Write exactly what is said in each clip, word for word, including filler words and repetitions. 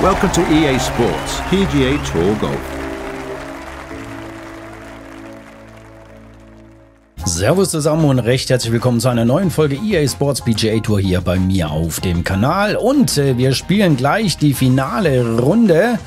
Welcome to E A Sports P G A Tour Golf. Servus zusammen und recht herzlich willkommen zu einer neuen Folge E A Sports P G A Tour hier bei mir auf dem Kanal. Und wir spielen gleich die finale Runde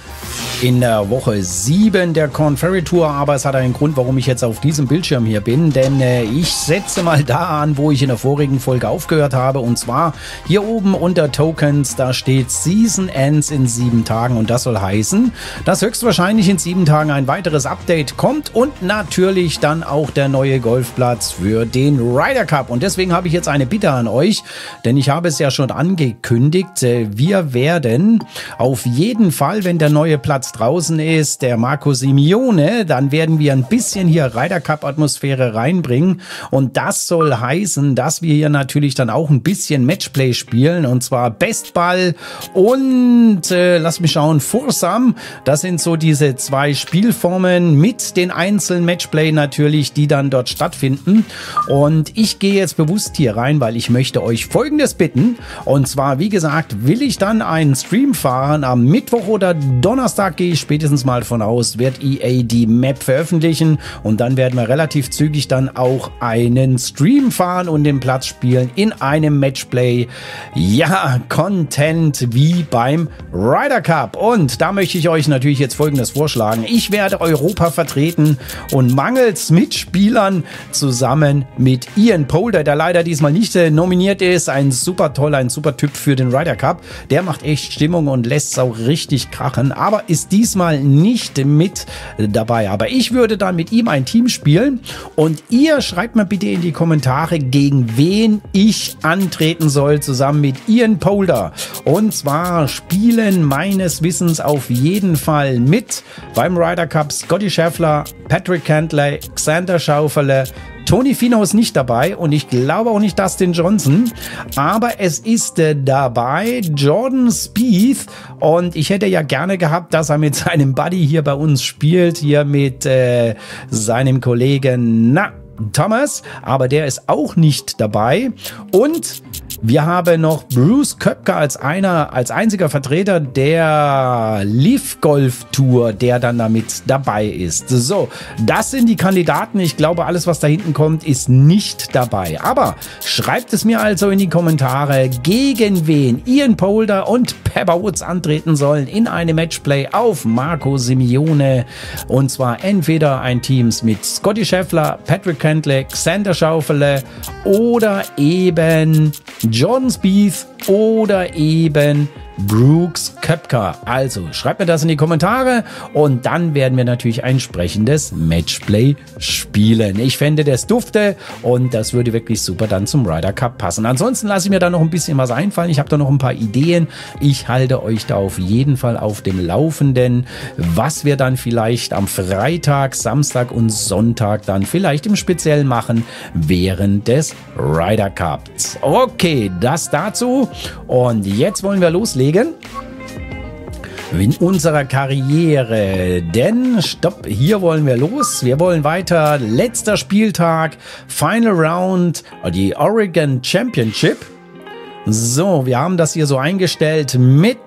in der Woche sieben der Korn Ferry Tour, aber es hat einen Grund, warum ich jetzt auf diesem Bildschirm hier bin, denn äh, ich setze mal da an, wo ich in der vorigen Folge aufgehört habe, und zwar hier oben unter Tokens, da steht Season Ends in sieben Tagen und das soll heißen, dass höchstwahrscheinlich in sieben Tagen ein weiteres Update kommt und natürlich dann auch der neue Golfplatz für den Ryder Cup, und deswegen habe ich jetzt eine Bitte an euch, denn ich habe es ja schon angekündigt, äh, wir werden auf jeden Fall, wenn der neue Platz draußen ist, der Marco Simone, dann werden wir ein bisschen hier Ryder Cup Atmosphäre reinbringen, und das soll heißen, dass wir hier natürlich dann auch ein bisschen Matchplay spielen, und zwar Bestball und äh, lass mich schauen, Foursome, das sind so diese zwei Spielformen mit den einzelnen Matchplay natürlich, die dann dort stattfinden, und ich gehe jetzt bewusst hier rein, weil ich möchte euch Folgendes bitten, und zwar, wie gesagt, will ich dann einen Stream fahren am Mittwoch oder Donnerstag, gehe ich spätestens mal von aus, wird E A die Map veröffentlichen, und dann werden wir relativ zügig dann auch einen Stream fahren und den Platz spielen in einem Matchplay. Ja, Content wie beim Ryder Cup, und da möchte ich euch natürlich jetzt Folgendes vorschlagen. Ich werde Europa vertreten und mangels Mitspielern zusammen mit Ian Poulter, der leider diesmal nicht äh, nominiert ist, ein super toller, ein super Typ für den Ryder Cup. Der macht echt Stimmung und lässt es auch richtig krachen, aber ist diesmal nicht mit dabei. Aber ich würde dann mit ihm ein Team spielen, und ihr schreibt mir bitte in die Kommentare, gegen wen ich antreten soll, zusammen mit Ian Poulter. Und zwar spielen meines Wissens auf jeden Fall mit beim Ryder Cup Scotty Scheffler, Patrick Cantlay, Xander Schaufele, Tony Finau ist nicht dabei, und ich glaube auch nicht Dustin Johnson, aber es ist äh, dabei Jordan Spieth, und ich hätte ja gerne gehabt, dass er mit seinem Buddy hier bei uns spielt, hier mit äh, seinem Kollegen na, Thomas, aber der ist auch nicht dabei, und wir haben noch Brooks Koepka als einer, als einziger Vertreter der Live Golf Tour, der dann damit dabei ist. So, das sind die Kandidaten. Ich glaube, alles, was da hinten kommt, ist nicht dabei. Aber schreibt es mir also in die Kommentare, gegen wen Ian Poulter und Pebble Woods antreten sollen in einem Matchplay auf Marco Simone. Und zwar entweder ein Teams mit Scotty Scheffler, Patrick Cantlay, Xander Schaufele oder eben Jordan Spieth oder eben Brooks Koepka. Also schreibt mir das in die Kommentare, und dann werden wir natürlich ein entsprechendes Matchplay spielen. Ich fände das dufte, und das würde wirklich super dann zum Ryder Cup passen. Ansonsten lasse ich mir da noch ein bisschen was einfallen. Ich habe da noch ein paar Ideen. Ich halte euch da auf jeden Fall auf dem Laufenden, was wir dann vielleicht am Freitag, Samstag und Sonntag dann vielleicht im Speziellen machen während des Ryder Cups. Okay, das dazu, und jetzt wollen wir loslegen in unserer Karriere, denn stopp, hier wollen wir los, wir wollen weiter, letzter Spieltag, Final Round, die Oregon Championship. So, wir haben das hier so eingestellt mit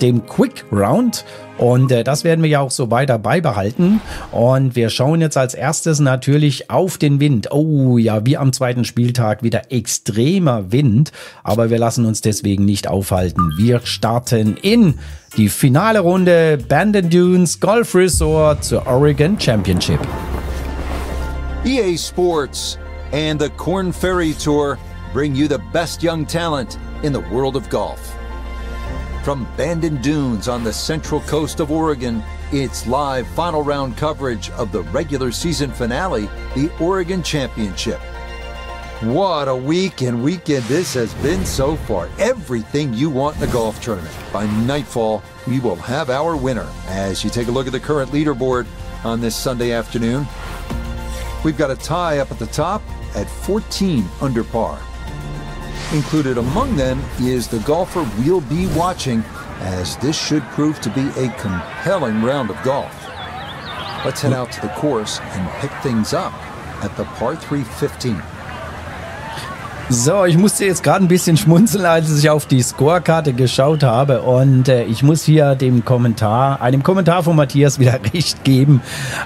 dem Quick Round, und äh, das werden wir ja auch so weiter beibehalten, und wir schauen jetzt als erstes natürlich auf den Wind. Oh ja, wie am zweiten Spieltag wieder extremer Wind, aber wir lassen uns deswegen nicht aufhalten. Wir starten in die finale Runde, Bandon Dunes Golf Resort zur Oregon Championship. E A Sports and the Korn Ferry Tour bring you the best young talent in the world of golf. From Bandon Dunes on the central coast of Oregon, it's live final round coverage of the regular season finale, the Oregon Championship. What a week and weekend this has been so far. Everything you want in a golf tournament. By nightfall, we will have our winner as you take a look at the current leaderboard on this Sunday afternoon. We've got a tie up at the top at fourteen under par. Included among them is the golfer we'll be watching, as this should prove to be a compelling round of golf. Let's head out to the course and pick things up at the par three fifteen. So, ich musste jetzt gerade ein bisschen schmunzeln, als ich auf die Scorekarte geschaut habe, und äh, ich muss hier dem Kommentar, einem Kommentar von Matthias wieder recht geben.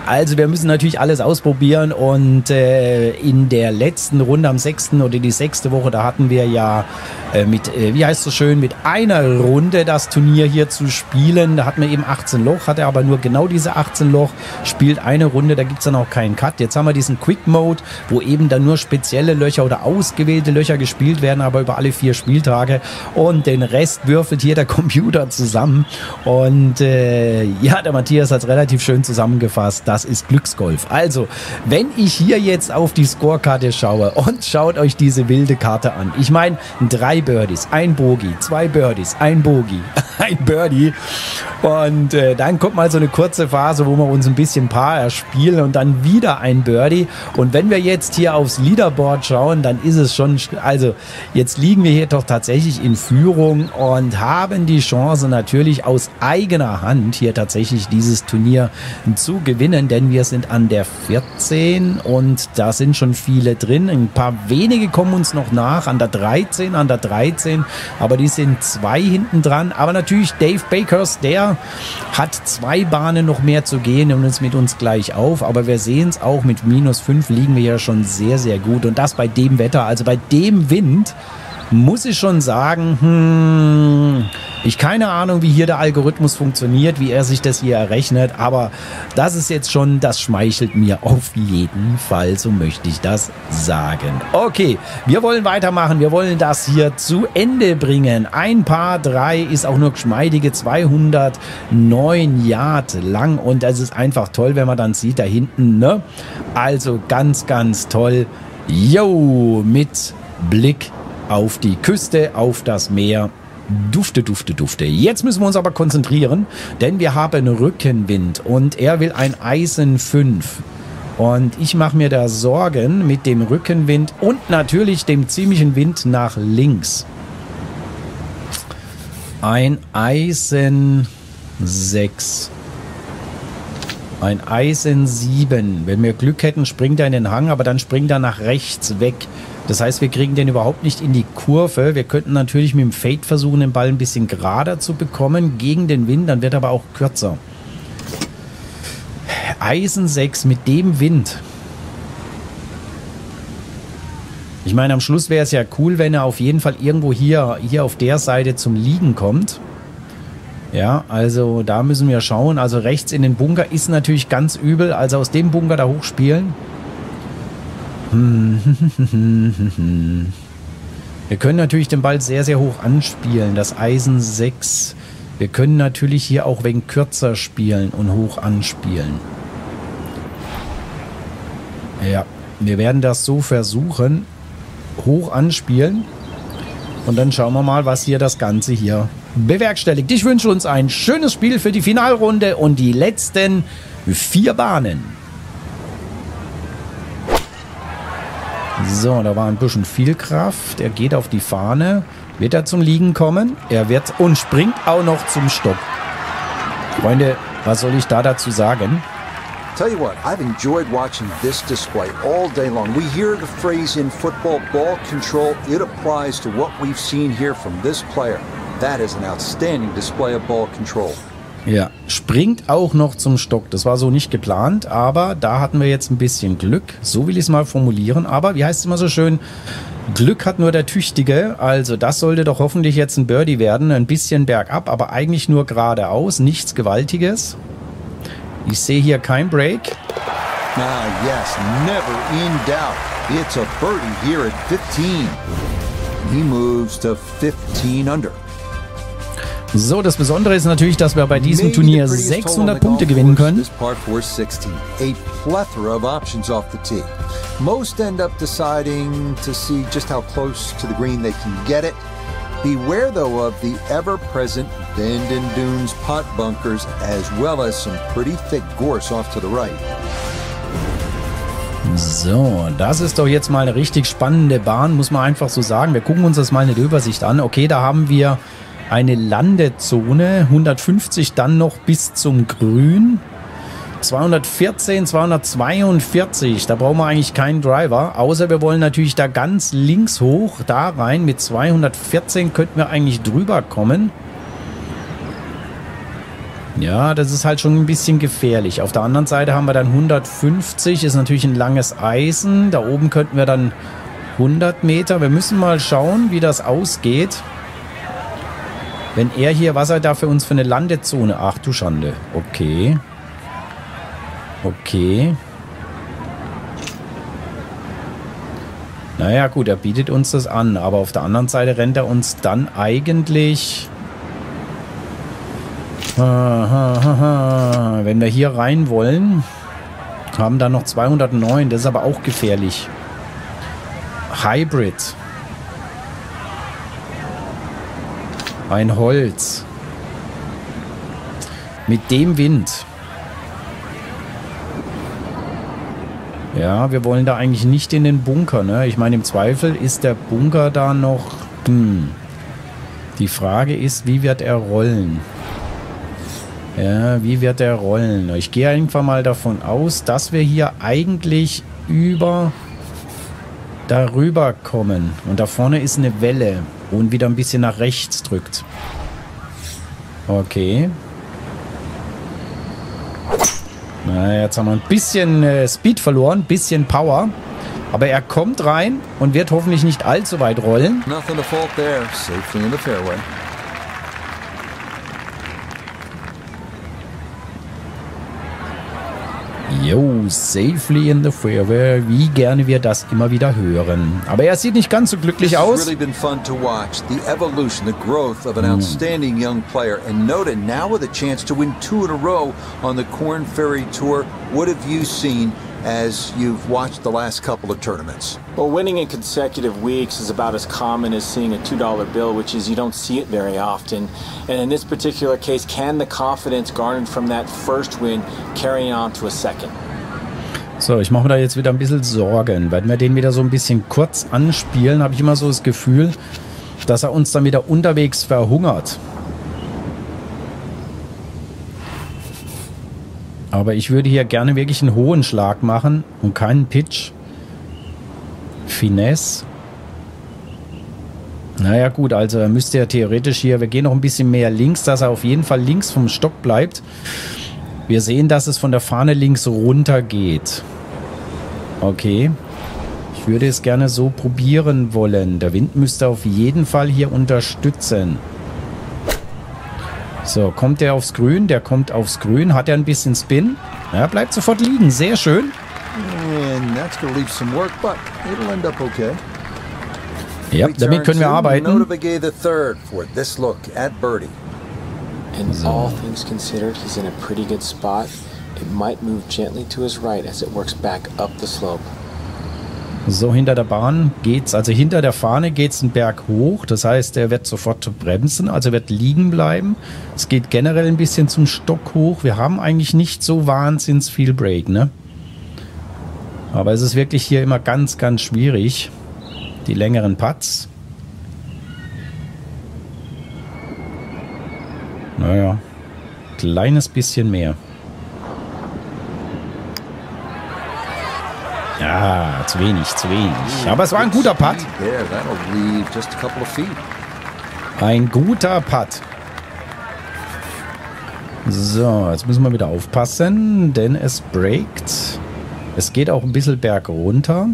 Also wir müssen natürlich alles ausprobieren, und äh, in der letzten Runde am sechsten oder die sechste Woche, da hatten wir ja äh, mit, äh, wie heißt es schön, mit einer Runde das Turnier hier zu spielen. Da hatten wir eben achtzehn Loch, hatte aber nur genau diese achtzehn Loch, spielt eine Runde, da gibt es dann auch keinen Cut. Jetzt haben wir diesen Quick Mode, wo eben dann nur spezielle Löcher oder ausgewählte Löcher gespielt werden, aber über alle vier Spieltage, und den Rest würfelt hier der Computer zusammen, und äh, ja, der Matthias hat es relativ schön zusammengefasst, das ist Glücksgolf. Also, wenn ich hier jetzt auf die Scorekarte schaue, und schaut euch diese wilde Karte an, ich meine, drei Birdies, ein Bogey, zwei Birdies, ein Bogey, ein Birdie, und äh, dann kommt mal so eine kurze Phase, wo wir uns ein bisschen Paar erspielen, und dann wieder ein Birdie, und wenn wir jetzt hier aufs Leaderboard schauen, dann ist es schon. Also jetzt liegen wir hier doch tatsächlich in Führung und haben die Chance natürlich aus eigener Hand hier tatsächlich dieses Turnier zu gewinnen, denn wir sind an der vierzehn und da sind schon viele drin. Ein paar wenige kommen uns noch nach, an der dreizehn, an der dreizehn, aber die sind zwei hinten dran. Aber natürlich Dave Bakers, der hat zwei Bahnen noch mehr zu gehen, nimmt uns mit uns gleich auf, aber wir sehen es auch, mit minus fünf liegen wir ja schon sehr, sehr gut, und das bei dem Wetter, also bei dem Wind muss ich schon sagen, hm, ich keine Ahnung, wie hier der Algorithmus funktioniert, wie er sich das hier errechnet, aber das ist jetzt schon, das schmeichelt mir auf jeden Fall, so möchte ich das sagen. Okay, wir wollen weitermachen, wir wollen das hier zu Ende bringen. Ein Par drei ist auch nur geschmeidige zweihundertneun Yard lang, und das ist einfach toll, wenn man dann sieht da hinten, ne? Also ganz, ganz toll. Jo, mit Blick auf die Küste, auf das Meer. Dufte, dufte, dufte. Jetzt müssen wir uns aber konzentrieren, denn wir haben Rückenwind und er will ein Eisen fünf. Und ich mache mir da Sorgen mit dem Rückenwind und natürlich dem ziemlichen Wind nach links. Ein Eisen sechs. Ein Eisen sieben. Wenn wir Glück hätten, springt er in den Hang, aber dann springt er nach rechts weg. Das heißt, wir kriegen den überhaupt nicht in die Kurve. Wir könnten natürlich mit dem Fade versuchen, den Ball ein bisschen gerader zu bekommen gegen den Wind, dann wird er aber auch kürzer. Eisen sechs mit dem Wind. Ich meine, am Schluss wäre es ja cool, wenn er auf jeden Fall irgendwo hier, hier auf der Seite zum Liegen kommt. Ja, also da müssen wir schauen. Also rechts in den Bunker ist natürlich ganz übel. Also aus dem Bunker da hochspielen. Wir können natürlich den Ball sehr, sehr hoch anspielen. Das Eisen sechs. Wir können natürlich hier auch wegen kürzer spielen und hoch anspielen. Ja, wir werden das so versuchen. Hoch anspielen. Und dann schauen wir mal, was hier das Ganze hier bewerkstelligt. Ich wünsche uns ein schönes Spiel für die Finalrunde und die letzten vier Bahnen. So, da war ein bisschen viel Kraft. Er geht auf die Fahne. Wird er zum Liegen kommen? Er wird und springt auch noch zum Stopp. Freunde, was soll ich da dazu sagen? Tell you what, I've enjoyed watching this display all day long. We hear the phrase in football, ball control. It applies to what we've seen here from this player. That is an outstanding display of ball control. Ja, springt auch noch zum Stock. Das war so nicht geplant, aber da hatten wir jetzt ein bisschen Glück. So will ich es mal formulieren. Aber wie heißt es immer so schön? Glück hat nur der Tüchtige, also das sollte doch hoffentlich jetzt ein Birdie werden. Ein bisschen bergab, aber eigentlich nur geradeaus, nichts Gewaltiges. Ich sehe hier kein Break. Ah, yes, never in doubt. It's a birdie here at fifteen. He moves to fifteen under. So, das Besondere ist natürlich, dass wir bei diesem Turnier sechshundert Punkte gewinnen können. A plethora of options off the tee. Most end up deciding to see just how close to the green they can get it. Beware, though, of the ever-present Bandon Dunes pot bunkers, as well as some pretty thick gorse off to the right. So, das ist doch jetzt mal eine richtig spannende Bahn, muss man einfach so sagen. Wir gucken uns das mal in der Übersicht an. Okay, da haben wir eine Landezone, hundertfünfzig dann noch bis zum Grün. zweihundertvierzehn, zweihundertzweiundvierzig, da brauchen wir eigentlich keinen Driver, außer wir wollen natürlich da ganz links hoch, da rein. Mit zweihundertvierzehn könnten wir eigentlich drüber kommen. Ja, das ist halt schon ein bisschen gefährlich. Auf der anderen Seite haben wir dann hundertfünfzig, ist natürlich ein langes Eisen. Da oben könnten wir dann hundert Meter. Wir müssen mal schauen, wie das ausgeht. Wenn er hier, was er da für uns für eine Landezone? Ach du Schande. Okay. Okay. Naja gut, er bietet uns das an. Aber auf der anderen Seite rennt er uns dann eigentlich... Wenn wir hier rein wollen, haben dann noch zweihundertneun. Das ist aber auch gefährlich. Hybrid. Ein Holz. Mit dem Wind. Ja, wir wollen da eigentlich nicht in den Bunker, ne? Ich meine, im Zweifel ist der Bunker da noch... Hm. Die Frage ist, wie wird er rollen? Ja, wie wird der rollen? Ich gehe einfach mal davon aus, dass wir hier eigentlich über darüber kommen. Und da vorne ist eine Welle und wieder ein bisschen nach rechts drückt. Okay. Na, jetzt haben wir ein bisschen äh, Speed verloren, ein bisschen Power. Aber er kommt rein und wird hoffentlich nicht allzu weit rollen. Nothing to fault there. Safely in the fairway. Yo, safely in the fairway. Wie gerne wir das immer wieder hören. Aber er sieht nicht ganz so glücklich aus. Really been fun to watch the evolution, the growth of an outstanding young player. And Noda now with a chance to win two in a row on the Korn Ferry Tour. What have you seen as you've watched the last couple of tournaments? Well, winning in consecutive weeks is about as common as seeing a two dollar bill, which is you don't see it very often. And in this particular case, can the confidence garnered from that first win carry on to a second? So, ich mache mir da jetzt wieder ein bisschen Sorgen. Wenn wir den wieder so ein bisschen kurz anspielen, habe ich immer so das Gefühl, dass er uns dann wieder unterwegs verhungert. Aber ich würde hier gerne wirklich einen hohen Schlag machen und keinen Pitch. Finesse. Naja gut, also er müsste ja theoretisch hier, wir gehen noch ein bisschen mehr links, dass er auf jeden Fall links vom Stock bleibt. Wir sehen, dass es von der Fahne links runter geht. Okay. Ich würde es gerne so probieren wollen. Der Wind müsste auf jeden Fall hier unterstützen. So, kommt der aufs Grün? Der kommt aufs Grün. Hat er ein bisschen Spin? Ja, bleibt sofort liegen. Sehr schön. Ja, damit können wir arbeiten. So. So, hinter der Bahn geht's, also hinter der Fahne geht es einen Berg hoch. Das heißt, er wird sofort bremsen, also wird liegen bleiben. Es geht generell ein bisschen zum Stock hoch. Wir haben eigentlich nicht so wahnsinns viel Break, ne? Aber es ist wirklich hier immer ganz, ganz schwierig. Die längeren Putts. Naja, kleines bisschen mehr. Ja, zu wenig, zu wenig. Aber es war ein guter Putt. Ein guter Putt. So, jetzt müssen wir wieder aufpassen, denn es breakt. Es geht auch ein bisschen berg runter.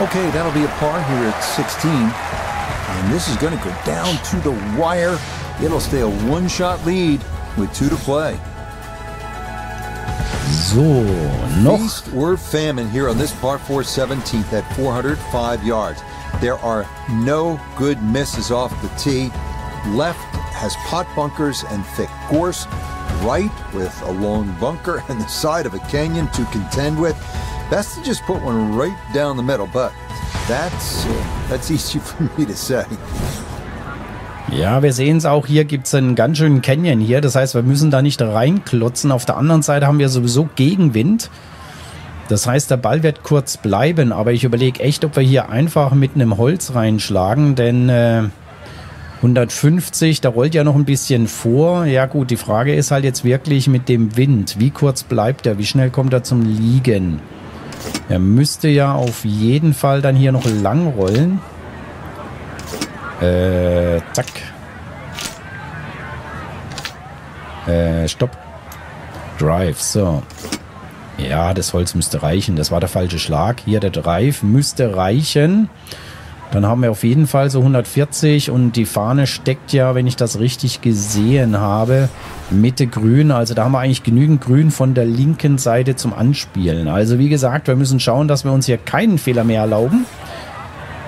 Okay, that'll be a par here at sixteen. And this is going to go down to the wire. It'll stay a one-shot lead with two to play. So, noch. Feast or famine here on this par four seventeenth at four hundred five yards. There are no good misses off the tee. Left has pot bunkers and thick gorse. Right with a long bunker and the side of a canyon to contend with. Best to just put one right down the middle, but that's, that's easy for me to say. Ja, wir sehen es auch, hier gibt es einen ganz schönen Canyon hier. Das heißt, wir müssen da nicht reinklotzen. Auf der anderen Seite haben wir sowieso Gegenwind. Das heißt, der Ball wird kurz bleiben. Aber ich überlege echt, ob wir hier einfach mit einem Holz reinschlagen. Denn äh, hundertfünfzig, da rollt ja noch ein bisschen vor. Ja gut, die Frage ist halt jetzt wirklich mit dem Wind. Wie kurz bleibt er? Wie schnell kommt er zum Liegen? Er müsste ja auf jeden Fall dann hier noch lang rollen. Äh, zack. Äh, stopp. Drive, so. Ja, das Holz müsste reichen. Das war der falsche Schlag. Hier der Drive müsste reichen. Dann haben wir auf jeden Fall so hundertvierzig und die Fahne steckt ja, wenn ich das richtig gesehen habe, Mitte grün. Also da haben wir eigentlich genügend Grün von der linken Seite zum Anspielen. Also wie gesagt, wir müssen schauen, dass wir uns hier keinen Fehler mehr erlauben.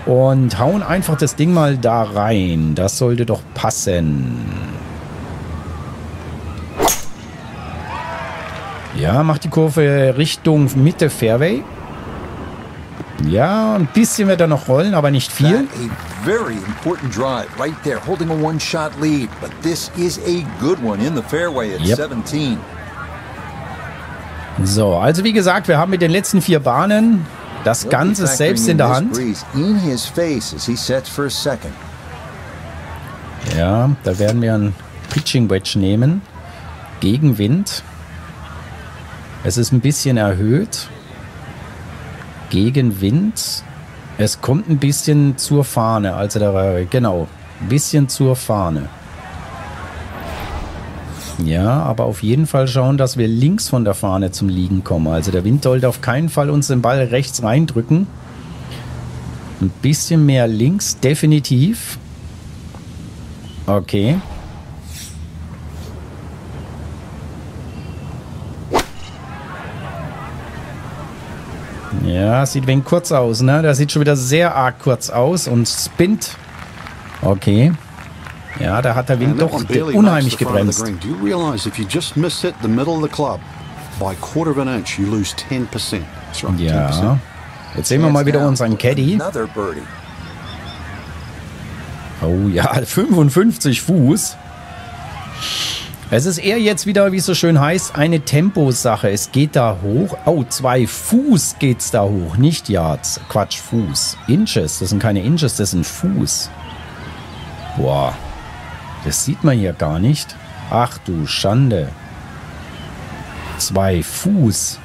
Und hauen einfach das Ding mal da rein. Das sollte doch passen. Ja, macht die Kurve Richtung Mitte Fairway. Ja, ein bisschen wird er noch rollen, aber nicht viel. Yep. So, also wie gesagt, wir haben mit den letzten vier Bahnen das Ganze selbst in der Hand. Ja, da werden wir einen Pitching Wedge nehmen. Gegen Wind. Es ist ein bisschen erhöht. Gegen Wind. Es kommt ein bisschen zur Fahne. Also da, genau, ein bisschen zur Fahne. Ja, aber auf jeden Fall schauen, dass wir links von der Fahne zum Liegen kommen. Also der Wind sollte auf keinen Fall uns den Ball rechts reindrücken. Ein bisschen mehr links, definitiv. Okay. Ja, sieht wenig kurz aus, ne? Das sieht schon wieder sehr arg kurz aus und spinnt. Okay. Ja, da hat der Wind doch unheimlich gebremst. Ja. Jetzt sehen wir mal wieder unseren Caddy. Oh ja, fünfundfünfzig Fuß. Es ist eher jetzt wieder, wie es so schön heißt, eine Temposache. Es geht da hoch. Oh, zwei Fuß geht's da hoch. Nicht Yards. Quatsch, Fuß. Inches. Das sind keine Inches, das sind Fuß. Boah. Das sieht man hier gar nicht. Ach du Schande. Zwei Fuß.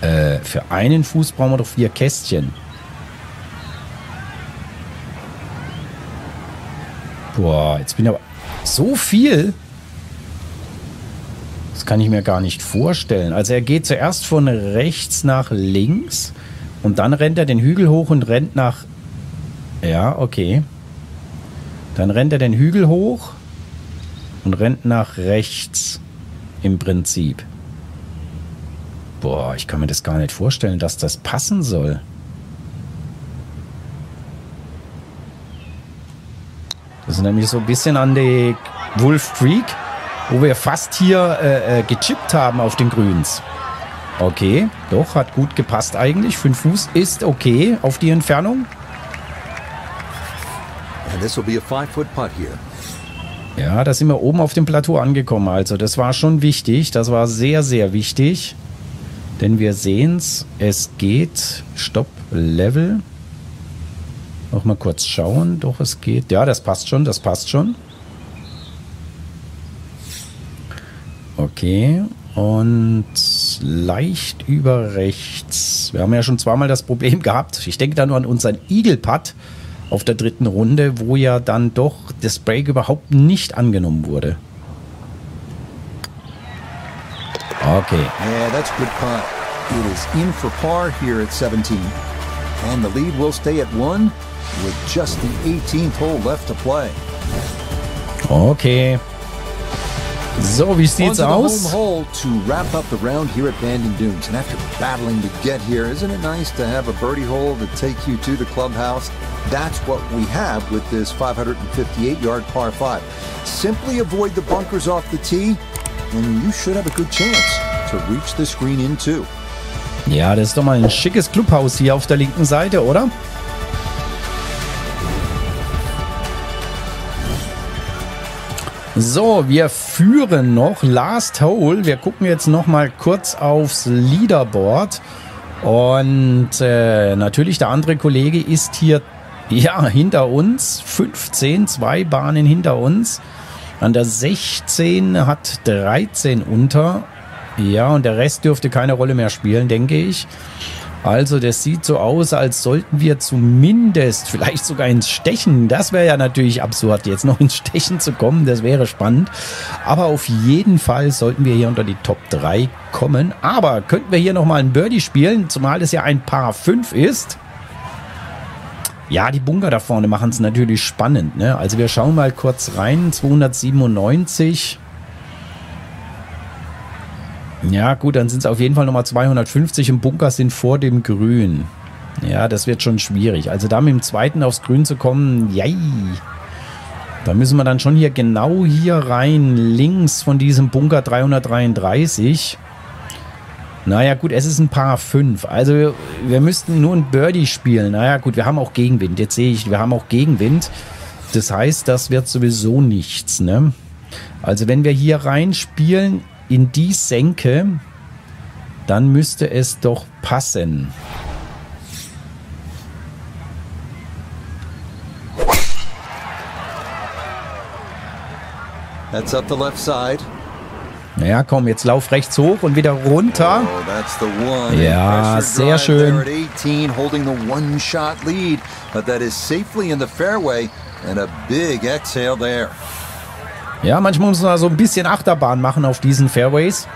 Äh, für einen Fuß brauchen wir doch vier Kästchen. Boah, jetzt bin ich aber... So viel? Das kann ich mir gar nicht vorstellen. Also er geht zuerst von rechts nach links und dann rennt er den Hügel hoch und rennt nach... Ja, okay. Dann rennt er den Hügel hoch und rennt nach rechts im Prinzip. Boah, ich kann mir das gar nicht vorstellen, dass das passen soll. Das ist nämlich so ein bisschen an die Wolf Creek, wo wir fast hier äh, gechippt haben auf den Grüns. Okay, doch, hat gut gepasst eigentlich. Fünf Fuß ist okay auf die Entfernung. Ja, da sind wir oben auf dem Plateau angekommen. Also das war schon wichtig. Das war sehr, sehr wichtig. Denn wir sehen es, es geht. Stopp, Level. Noch mal kurz schauen. Doch, es geht. Ja, das passt schon, das passt schon. Okay. Und leicht über rechts. Wir haben ja schon zweimal das Problem gehabt. Ich denke da nur an unseren Eagle-Putt auf der dritten Runde, wo ja dann doch das Break überhaupt nicht angenommen wurde. Okay. Yeah, that's a good putt. It is in for par here at seventeen. And the lead will stay at one. With just the eighteenth hole left to play. Okay. So, wie sieht's aus? To wrap up the round here at Bandon Dunes, and after battling to get here, isn't it nice to have a birdie hole to take you to the clubhouse? That's what we have with this five hundred fifty-eight yard par five. Simply avoid the bunkers off the tee, and you should have a good chance to reach the green in two. Ja, das ist doch mal ein schickes Clubhaus hier auf der linken Seite, oder? So, wir führen noch. Last Hole. Wir gucken jetzt noch mal kurz aufs Leaderboard. Und äh, natürlich der andere Kollege ist hier Ja, hinter uns, fünfzehn, zwei Bahnen hinter uns. An der sechzehn hat dreizehn unter. Ja, und der Rest dürfte keine Rolle mehr spielen, denke ich. Also das sieht so aus, als sollten wir zumindest vielleicht sogar ins Stechen. Das wäre ja natürlich absurd, jetzt noch ins Stechen zu kommen. Das wäre spannend. Aber auf jeden Fall sollten wir hier unter die Top drei kommen. Aber könnten wir hier nochmal ein Birdie spielen, zumal es ja ein Par fünf ist. Ja, die Bunker da vorne machen es natürlich spannend, ne? Also wir schauen mal kurz rein. zweihundertsiebenundneunzig. Ja gut, dann sind es auf jeden Fall nochmal zweihundertfünfzig im Bunker, sind vor dem Grün. Ja, das wird schon schwierig. Also da mit dem zweiten aufs Grün zu kommen, jai. Da müssen wir dann schon hier genau hier rein, links von diesem Bunker dreihundertdreiunddreißig. Naja gut, es ist ein Par fünf. Also wir, wir müssten nur ein Birdie spielen. Naja gut, wir haben auch Gegenwind. Jetzt sehe ich, wir haben auch Gegenwind. Das heißt, das wird sowieso nichts, ne? Also wenn wir hier rein spielen in die Senke, dann müsste es doch passen. That's up the left side. Ja, komm, jetzt lauf rechts hoch und wieder runter. Oh, ja, sehr schön. Ja, manchmal muss man so ein bisschen Achterbahn machen auf diesen Fairways.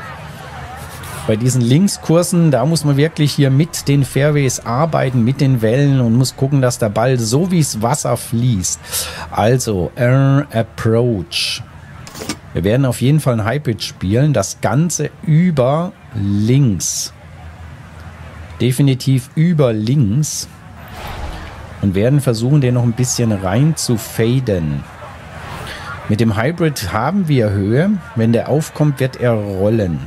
Bei diesen Linkskursen, da muss man wirklich hier mit den Fairways arbeiten, mit den Wellen und muss gucken, dass der Ball so wie's Wasser fließt. Also, Air Approach. Wir werden auf jeden Fall ein Hybrid spielen. Das Ganze über links. Definitiv über links. Und werden versuchen, den noch ein bisschen rein zu faden. Mit dem Hybrid haben wir Höhe. Wenn der aufkommt, wird er rollen.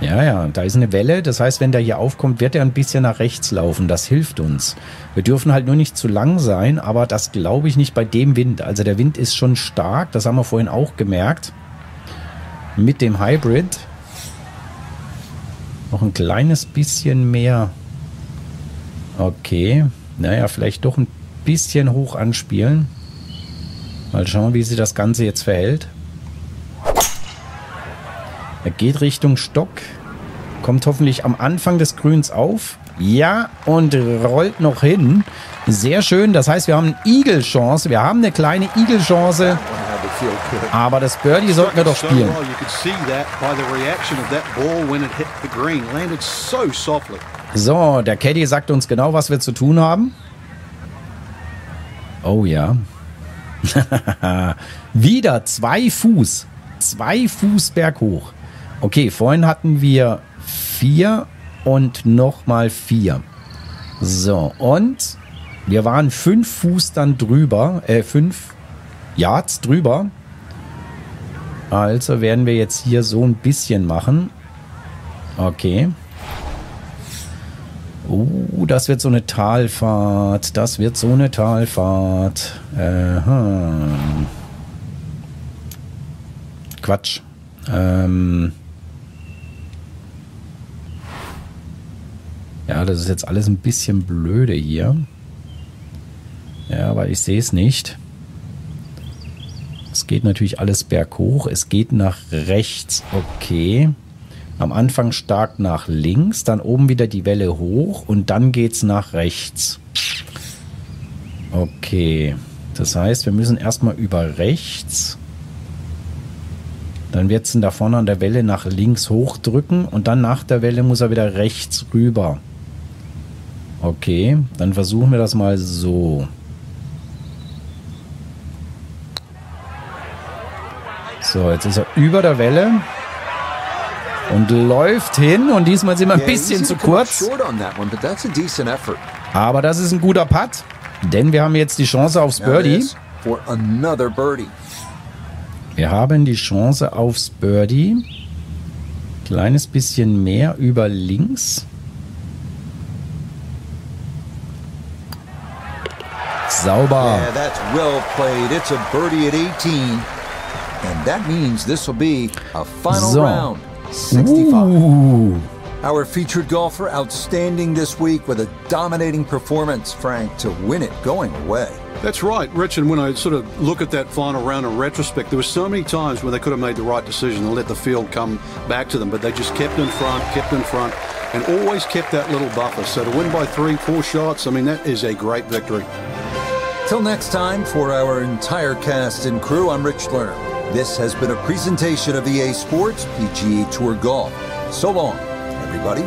Ja, ja, da ist eine Welle. Das heißt, wenn der hier aufkommt, wird er ein bisschen nach rechts laufen. Das hilft uns. Wir dürfen halt nur nicht zu lang sein, aber das glaube ich nicht bei dem Wind. Also der Wind ist schon stark. Das haben wir vorhin auch gemerkt. Mit dem Hybrid. Noch ein kleines bisschen mehr. Okay, naja, vielleicht doch ein bisschen hoch anspielen. Mal schauen, wie sich das Ganze jetzt verhält. Er geht Richtung Stock, kommt hoffentlich am Anfang des Grüns auf. Ja, und rollt noch hin. Sehr schön, das heißt, wir haben eine Eagle-Chance. Wir haben eine kleine Eagle-Chance. Aber das Birdie sollten wir doch spielen. So, der Caddy sagt uns genau, was wir zu tun haben. Oh ja. Wieder zwei Fuß. Zwei Fuß berghoch. Okay, vorhin hatten wir vier und nochmal vier. So, und wir waren fünf Fuß dann drüber. Äh, fünf Yards drüber. Also werden wir jetzt hier so ein bisschen machen. Okay. Oh, das wird so eine Talfahrt. Das wird so eine Talfahrt. Aha. Quatsch. Ähm ja, das ist jetzt alles ein bisschen blöde hier. Ja, aber ich sehe es nicht. Es geht natürlich alles berghoch. Es geht nach rechts. Okay. Am Anfang stark nach links, dann oben wieder die Welle hoch und dann geht's nach rechts. Okay, das heißt, wir müssen erstmal über rechts. Dann wird es da vorne an der Welle nach links hochdrücken und dann nach der Welle muss er wieder rechts rüber. Okay, dann versuchen wir das mal so. So, jetzt ist er über der Welle. Und läuft hin. Und diesmal sind wir ein bisschen zu kurz. Aber das ist ein guter Putt. Denn wir haben jetzt die Chance aufs Birdie. Wir haben die Chance aufs Birdie. Kleines bisschen mehr über links. Sauber. So. sixty-five. Ooh. Our featured golfer outstanding this week with a dominating performance, Frank, to win it going away. That's right, Rich, and when I sort of look at that final round in retrospect, there were so many times when they could have made the right decision and let the field come back to them, but they just kept in front, kept in front, and always kept that little buffer. So to win by three, four shots, I mean, that is a great victory. Till next time, for our entire cast and crew, I'm Rich Lerner. This has been a presentation of E A Sports P G A Tour Golf. So long, everybody.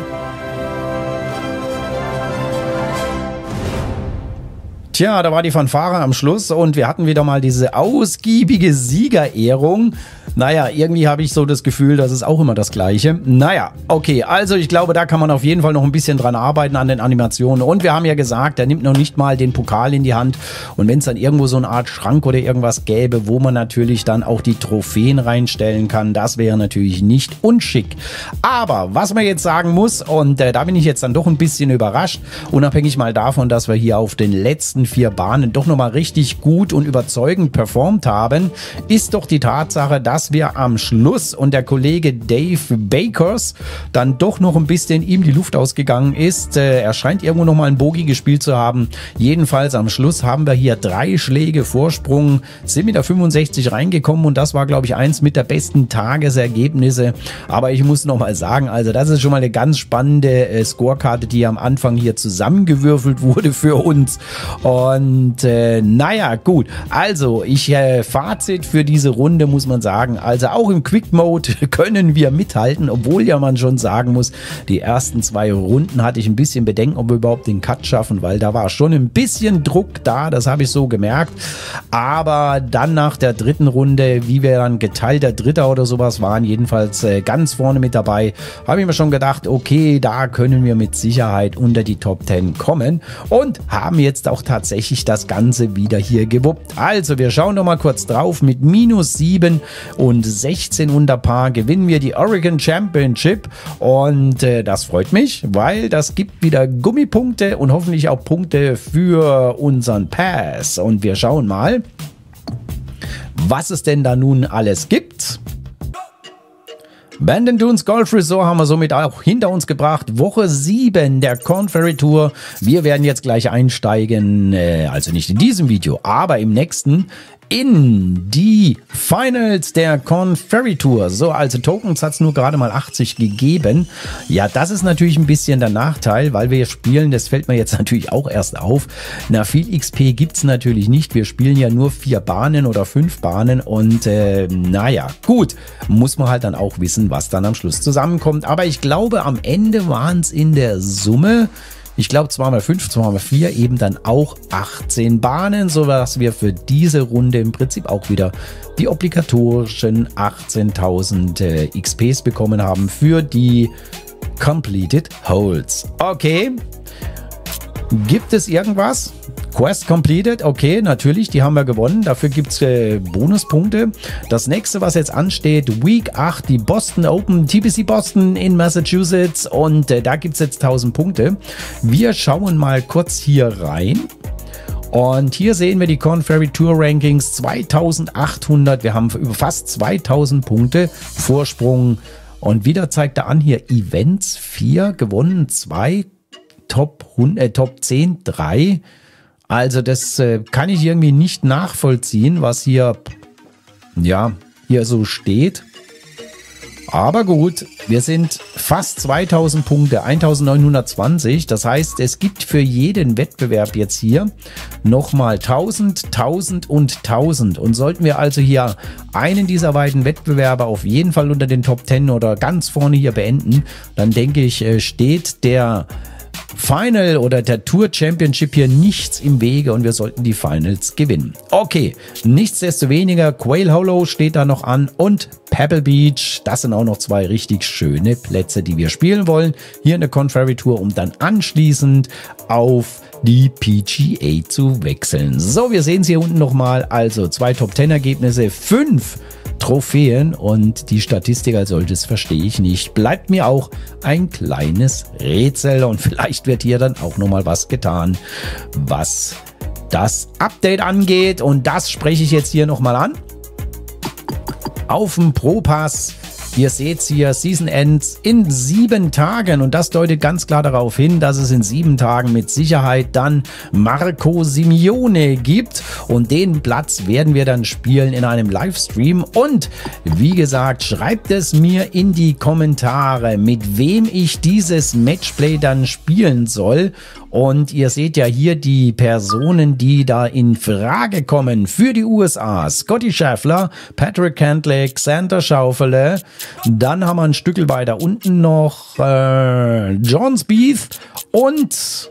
Tja, da war die Fanfare am Schluss und wir hatten wieder mal diese ausgiebige Siegerehrung. Naja, irgendwie habe ich so das Gefühl, das ist auch immer das Gleiche. Naja, okay, also ich glaube, da kann man auf jeden Fall noch ein bisschen dran arbeiten an den Animationen. Und wir haben ja gesagt, er nimmt noch nicht mal den Pokal in die Hand. Und wenn es dann irgendwo so eine Art Schrank oder irgendwas gäbe, wo man natürlich dann auch die Trophäen reinstellen kann, das wäre natürlich nicht unschick. Aber was man jetzt sagen muss, und äh, da bin ich jetzt dann doch ein bisschen überrascht, unabhängig mal davon, dass wir hier auf den letzten vier Bahnen doch nochmal richtig gut und überzeugend performt haben, ist doch die Tatsache, dass wir am Schluss und der Kollege Dave Bakers dann doch noch ein bisschen ihm die Luft ausgegangen ist. Er scheint irgendwo nochmal einen Bogey gespielt zu haben. Jedenfalls am Schluss haben wir hier drei Schläge Vorsprung, sind mit der fünfundsechzig reingekommen und das war, glaube ich, eins mit der besten Tagesergebnisse. Aber ich muss nochmal sagen, also das ist schon mal eine ganz spannende äh, Scorekarte, die am Anfang hier zusammengewürfelt wurde für uns. Und äh, naja, gut, also ich äh, Fazit für diese Runde muss man sagen, also auch im Quick Mode können wir mithalten, obwohl ja man schon sagen muss, die ersten zwei Runden hatte ich ein bisschen Bedenken, ob wir überhaupt den Cut schaffen, weil da war schon ein bisschen Druck da, das habe ich so gemerkt, aber dann nach der dritten Runde, wie wir dann geteilter Dritter oder sowas waren, jedenfalls äh, ganz vorne mit dabei, habe ich mir schon gedacht, okay, da können wir mit Sicherheit unter die Top zehn kommen und haben jetzt auch tatsächlich tatsächlich das Ganze wieder hier gewuppt. Also wir schauen noch mal kurz drauf. Mit minus sieben und sechzehn unter Paar gewinnen wir die Oregon Championship und äh, das freut mich, weil das gibt wieder Gummipunkte und hoffentlich auch Punkte für unseren Pass. Und wir schauen mal, was es denn da nun alles gibt. Bandon Dunes Golf Resort haben wir somit auch hinter uns gebracht. Woche sieben der Korn Ferry Tour. Wir werden jetzt gleich einsteigen, äh, also nicht in diesem Video, aber im nächsten, in die Finals der Korn Ferry Tour. So, also Tokens hat es nur gerade mal achtzig gegeben. Ja, das ist natürlich ein bisschen der Nachteil, weil wir spielen, das fällt mir jetzt natürlich auch erst auf, na, viel X P gibt es natürlich nicht. Wir spielen ja nur vier Bahnen oder fünf Bahnen und äh, naja, gut, muss man halt dann auch wissen, was dann am Schluss zusammenkommt. Aber ich glaube, am Ende waren es in der Summe, ich glaube zwei mal fünf, zwei mal vier, eben dann auch achtzehn Bahnen, sodass wir für diese Runde im Prinzip auch wieder die obligatorischen achtzehntausend äh, X Ps bekommen haben für die Completed Holes. Okay, gibt es irgendwas? Quest completed, okay, natürlich, die haben wir gewonnen. Dafür gibt es äh, Bonuspunkte. Das nächste, was jetzt ansteht, Week acht, die Boston Open, T P C Boston in Massachusetts. Und äh, da gibt es jetzt tausend Punkte. Wir schauen mal kurz hier rein. Und hier sehen wir die Korn Ferry Tour Rankings, zweitausendachthundert. Wir haben fast zweitausend Punkte Vorsprung. Und wieder zeigt er an hier Events vier, gewonnen zwei, Top, hundert, äh, Top zehn drei. Also das äh, kann ich irgendwie nicht nachvollziehen, was hier, ja, hier so steht. Aber gut, wir sind fast zweitausend Punkte, eintausendneunhundertzwanzig. Das heißt, es gibt für jeden Wettbewerb jetzt hier nochmal tausend, tausend und tausend. Und sollten wir also hier einen dieser beiden Wettbewerbe auf jeden Fall unter den Top zehn oder ganz vorne hier beenden, dann denke ich, steht der Final oder der Tour Championship hier nichts im Wege und wir sollten die Finals gewinnen. Okay, nichtsdestoweniger, Quail Hollow steht da noch an und Pebble Beach, das sind auch noch zwei richtig schöne Plätze, die wir spielen wollen, hier in der Korn Ferry Tour, um dann anschließend auf die P G A zu wechseln. So, wir sehen es hier unten nochmal, also zwei Top zehn Ergebnisse, fünf Trophäen und die Statistik als solches verstehe ich nicht. Bleibt mir auch ein kleines Rätsel und vielleicht wird hier dann auch nochmal was getan, was das Update angeht und das spreche ich jetzt hier nochmal an. Auf dem Pro Pass Ihr seht es hier, Season Ends in sieben Tagen und das deutet ganz klar darauf hin, dass es in sieben Tagen mit Sicherheit dann Marco Simone gibt und den Platz werden wir dann spielen in einem Livestream und wie gesagt, schreibt es mir in die Kommentare, mit wem ich dieses Matchplay dann spielen soll. Und ihr seht ja hier die Personen, die da in Frage kommen für die U S A. Scotty Scheffler, Patrick Cantlay, Xander Schaufele. Dann haben wir ein Stückel weiter unten noch äh, Jordan Spieth und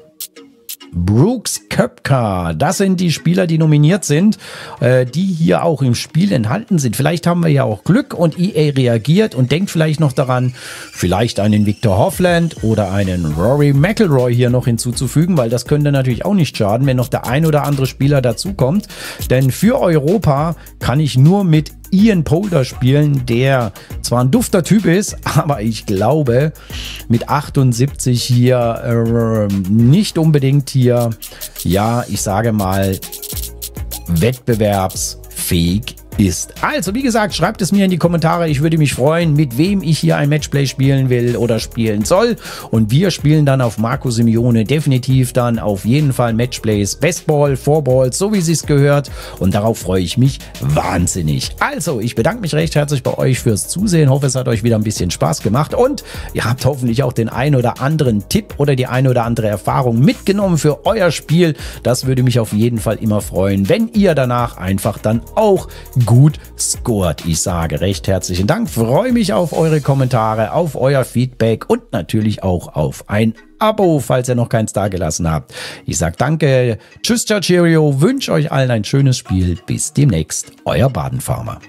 Brooks Koepka. Das sind die Spieler, die nominiert sind, äh, die hier auch im Spiel enthalten sind. Vielleicht haben wir ja auch Glück und E A reagiert und denkt vielleicht noch daran, vielleicht einen Victor Hoffland oder einen Rory McIlroy hier noch hinzuzufügen, weil das könnte natürlich auch nicht schaden, wenn noch der ein oder andere Spieler dazukommt. Denn für Europa kann ich nur mit Ian Poulter spielen, der zwar ein dufter Typ ist, aber ich glaube mit achtundsiebzig hier äh, nicht unbedingt hier, ja, ich sage mal, wettbewerbsfähig ist. Also, wie gesagt, schreibt es mir in die Kommentare. Ich würde mich freuen, mit wem ich hier ein Matchplay spielen will oder spielen soll. Und wir spielen dann auf Marco Simone definitiv dann auf jeden Fall Matchplays, Bestball, Vorball, so wie es sich gehört. Und darauf freue ich mich wahnsinnig. Also, ich bedanke mich recht herzlich bei euch fürs Zusehen. Hoffe, es hat euch wieder ein bisschen Spaß gemacht. Und ihr habt hoffentlich auch den ein oder anderen Tipp oder die ein oder andere Erfahrung mitgenommen für euer Spiel. Das würde mich auf jeden Fall immer freuen, wenn ihr danach einfach dann auch gut scored. Ich sage recht herzlichen Dank, freue mich auf eure Kommentare, auf euer Feedback und natürlich auch auf ein Abo, falls ihr noch keins da gelassen habt. Ich sage danke, tschüss, ciao, cheerio, wünsche euch allen ein schönes Spiel, bis demnächst, euer Badenfarmer.